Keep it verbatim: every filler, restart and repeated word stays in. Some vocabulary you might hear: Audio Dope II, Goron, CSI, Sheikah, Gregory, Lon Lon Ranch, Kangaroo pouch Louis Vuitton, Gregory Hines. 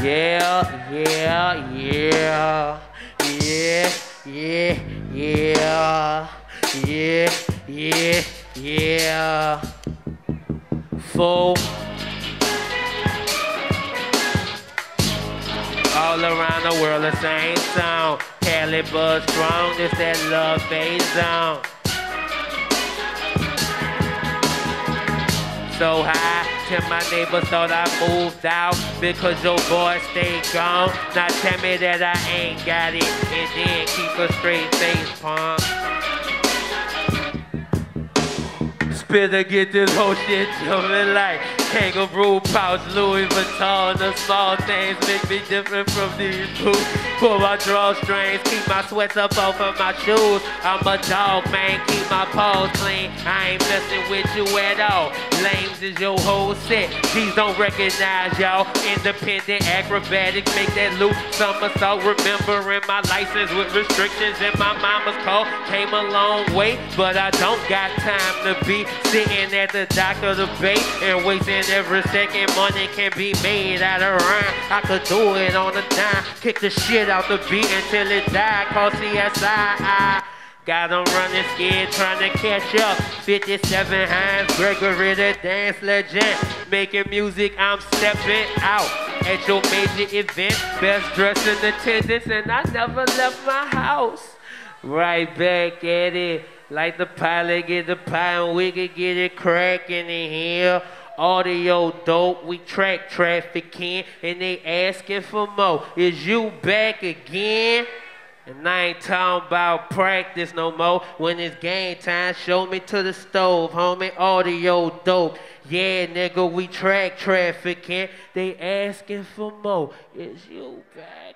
Yeah, yeah, yeah, yeah, yeah, yeah, yeah, yeah, yeah. Four. All around the world, the same song. Cali buzz strong, it's that love phase zone. So high, till my neighbors thought I moved out because your boy stayed gone. Now tell me that I ain't got it, and then keep a straight face, punk. Spit to get this whole shit jumping like Kangaroo pouch Louis Vuitton. The small things make me different from these boots. Pull my drawstrings, keep my sweats up off of my shoes. I'm a dog, man, keep my paws clean. I ain't messing with you at all. Lames is your whole set. These don't recognize y'all. Independent acrobatics make that loop somersault. Remembering my license with restrictions and my mama's call. Came a long way, but I don't got time to be sitting at the dock of the bay and wasting every second. Money can be made out of rhyme. I could do it on a dime. Kick the shit out the beat until it die. Call C S I. I got them running scared, trying to catch up. fifty-seven Hines, Gregory the dance legend. Making music, I'm stepping out at your major event. Best dressed in attendance, and I never left my house. Right back at it, like the pilot get the pie, and we could get it cracking in here. Audio dope, we track trafficking, and they asking for more. Is you back again? And I ain't talking about practice no more. When it's game time, show me to the stove, homie. Audio dope. Yeah, nigga, we track trafficking. They asking for more. Is you back?